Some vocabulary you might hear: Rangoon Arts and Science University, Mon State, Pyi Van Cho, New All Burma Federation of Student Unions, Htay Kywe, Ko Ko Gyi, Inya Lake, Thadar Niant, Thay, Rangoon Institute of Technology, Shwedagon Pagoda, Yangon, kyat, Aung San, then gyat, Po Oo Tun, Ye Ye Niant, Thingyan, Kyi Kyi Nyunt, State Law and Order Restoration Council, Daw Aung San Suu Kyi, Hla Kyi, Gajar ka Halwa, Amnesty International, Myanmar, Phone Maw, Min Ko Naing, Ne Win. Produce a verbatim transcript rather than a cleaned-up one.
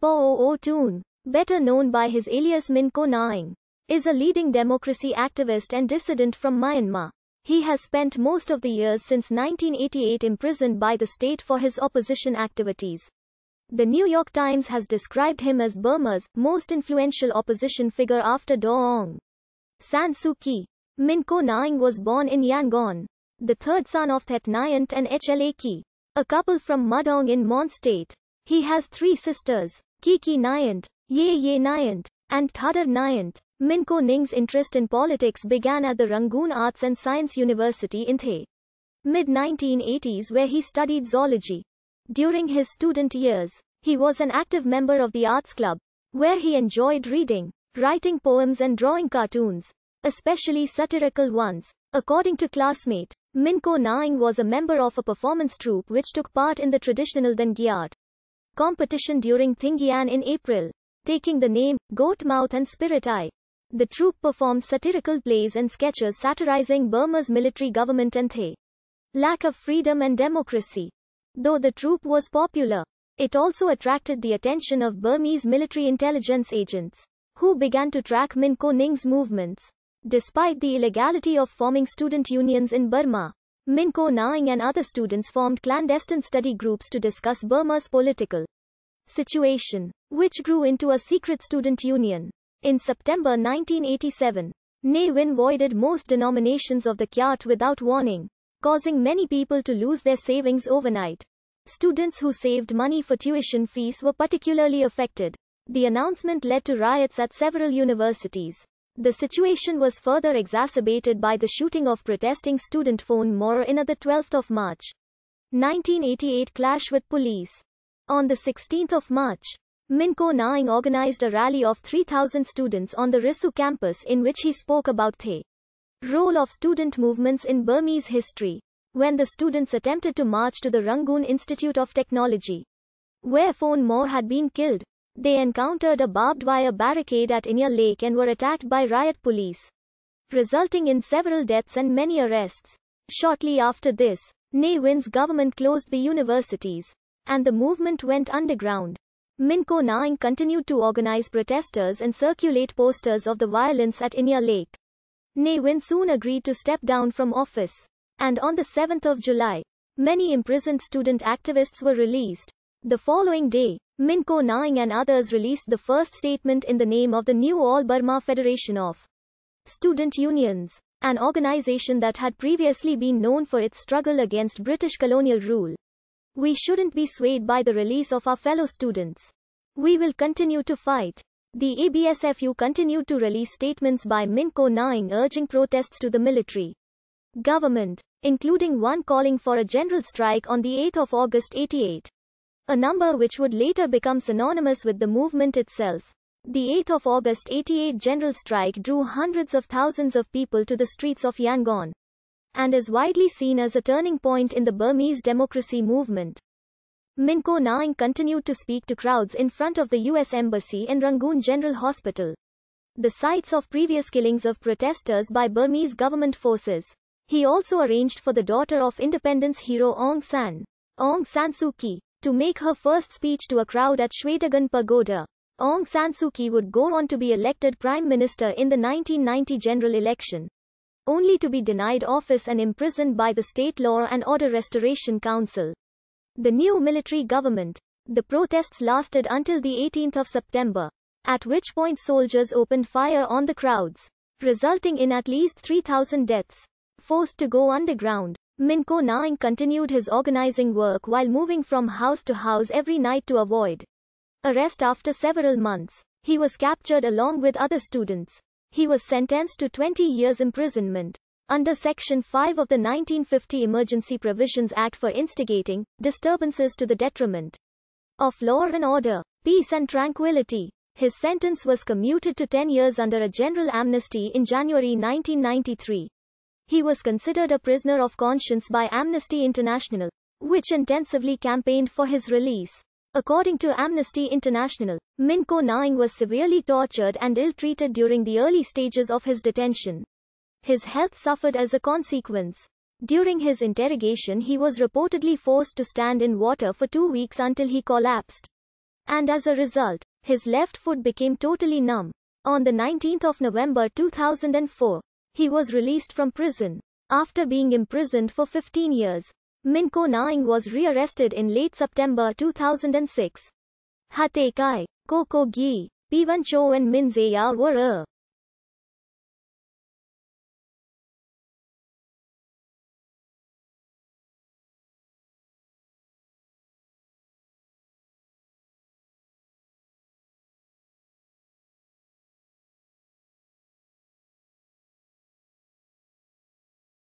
Po Oo Tun, better known by his alias Min Ko Naing, is a leading democracy activist and dissident from Myanmar. He has spent most of the years since nineteen eighty-eight imprisoned by the state for his opposition activities. The New York Times has described him as Burma's most influential opposition figure after Daw Aung San Suu Kyi. Min Ko Naing was born in Yangon, the third son of Thet Naing and Hla Kyi, a couple from Madawng in Mon State. He has three sisters, Kyi Kyi Nyunt, Ye Ye Niant, and Thadar Niant. Min Ko Naing's interest in politics began at the Rangoon Arts and Science University in Thay, mid nineteen eighties, where he studied zoology. During his student years, he was an active member of the arts club, where he enjoyed reading, writing poems and drawing cartoons, especially satirical ones. According to classmate, Min Ko Naing was a member of a performance troupe which took part in the traditional then gyat competition during Thingyan in April, taking the name Goat Mouth and Spirit Eye. The troupe performed satirical plays and sketches satirizing Burma's military government and the lack of freedom and democracy. Though the troupe was popular, it also attracted the attention of Burmese military intelligence agents, who began to track Min Ko Naing's movements. Despite the illegality of forming student unions in Burma, Min Ko Naing and other students formed clandestine study groups to discuss Burma's political situation, which grew into a secret student union. In September nineteen eighty-seven, Ne Win voided most denominations of the kyat without warning, causing many people to lose their savings overnight. Students who saved money for tuition fees were particularly affected. The announcement led to riots at several universities. The situation was further exacerbated by the shooting of protesting student Phone Maw on the twelfth of March nineteen eighty-eight clash with police. On the sixteenth of March, Min Ko Naing organized a rally of three thousand students on the Risu campus in which he spoke about the role of student movements in Burmese history. When the students attempted to march to the Rangoon Institute of Technology, where Phone Maw had been killed, they encountered a barbed wire barricade at Inya Lake and were attacked by riot police, resulting in several deaths and many arrests. Shortly after this, Ne Win's government closed the universities, and the movement went underground. Min Ko Naing continued to organize protesters and circulate posters of the violence at Inya Lake. Ne Win soon agreed to step down from office, and on the seventh of July, many imprisoned student activists were released. The following day, Min Ko Naing and others released the first statement in the name of the New All Burma Federation of Student Unions, an organization that had previously been known for its struggle against British colonial rule. "We shouldn't be swayed by the release of our fellow students. We will continue to fight." The A B S F U continued to release statements by Min Ko Naing urging protests to the military government, including one calling for a general strike on the eighth of August eighty-eight, a number which would later become synonymous with the movement itself. The eighth of August eighty-eight general strike drew hundreds of thousands of people to the streets of Yangon, and is widely seen as a turning point in the Burmese democracy movement. Min Ko Naing continued to speak to crowds in front of the U S Embassy and Rangoon General Hospital, the sites of previous killings of protesters by Burmese government forces. He also arranged for the daughter of independence hero Aung San, Aung San Suu Kyi, to make her first speech to a crowd at Shwedagon Pagoda. Aung San Suu Kyi would go on to be elected prime minister in the nineteen ninety general election, only to be denied office and imprisoned by the State Law and Order Restoration Council, the new military government. The protests lasted until the eighteenth of September, at which point soldiers opened fire on the crowds, resulting in at least three thousand deaths. Forced to go underground, Min Ko Naing continued his organizing work while moving from house to house every night to avoid arrest. After several months, he was captured along with other students. He was sentenced to twenty years imprisonment under Section five of the nineteen fifty Emergency Provisions Act for instigating disturbances to the detriment of law and order, peace and tranquility. His sentence was commuted to ten years under a general amnesty in January nineteen ninety-three. He was considered a prisoner of conscience by Amnesty International, which intensively campaigned for his release. According to Amnesty International, Min Ko Naing was severely tortured and ill-treated during the early stages of his detention. His health suffered as a consequence. During his interrogation, he was reportedly forced to stand in water for two weeks until he collapsed. and as a result, his left foot became totally numb. On the nineteenth of November two thousand four, he was released from prison. After being imprisoned for fifteen years, Min Ko Naing was rearrested in late September two thousand six. Htay Kywe, Ko Ko Gyi, Pyi Van Cho and Min Zeya were